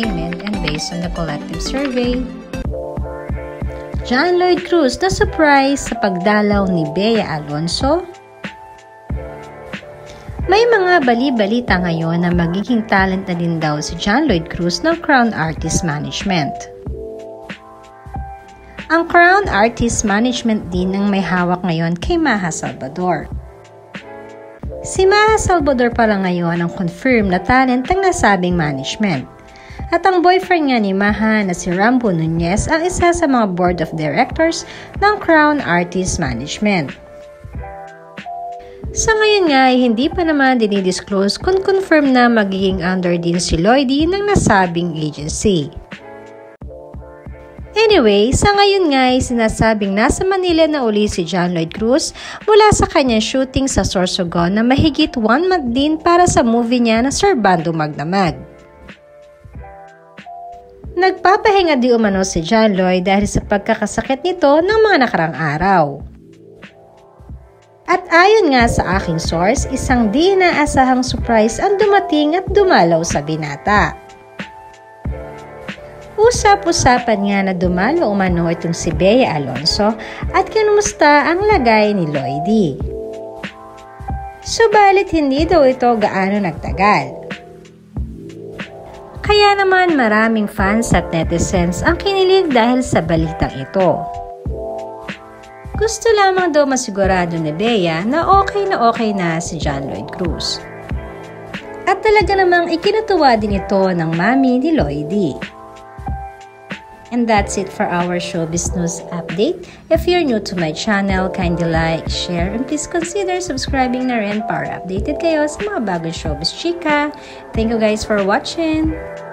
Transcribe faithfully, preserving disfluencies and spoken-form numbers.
payment and based on the collective survey. John Lloyd Cruz na surprise sa pagdalaw ni Bea Alonzo. May mga bali-balita ngayon na magiging talent na din daw si John Lloyd Cruz ng Crown Artist Management. Ang Crown Artist Management din ang may hawak ngayon kay Maja Salvador. Si Maja Salvador pala ngayon ang confirmed na talent ng nasabing management. At ang boyfriend nga ni Maja na si Rambo Nuñez ang isa sa mga board of directors ng Crown Artist Management. Sa ngayon nga ay hindi pa naman dinidisclose kung confirm na magiging under din si Lloydie ng nasabing agency. Anyway, sa ngayon nga ay sinasabing nasa Manila na uli si John Lloyd Cruz mula sa kanyang shooting sa Sorsogon na mahigit one month din para sa movie niya na Sir Bando Magnamag. Nagpapahinga di umano si John Lloyd dahil sa pagkakasakit nito ng mga nakarang araw. At ayon nga sa aking source, isang di inaasahang surprise ang dumating at dumalaw sa binata. Usap-usapan nga na dumalo umano itong si Bea Alonzo at kinumusta ang lagay ni Lloydie. Subalit hindi daw ito gaano nagtagal. Kaya naman maraming fans at netizens ang kinilig dahil sa balitang ito. Gusto lamang daw masigurado ni Bea na okay na okay na si John Lloyd Cruz. At talaga namang ikinatuwa din ito ng mami ni Lloydie. And that's it for our Showbiz News update. If you're new to my channel, kindly like, share, and please consider subscribing na rin para updated kayo sa mga bagong showbiz chika. Thank you guys for watching!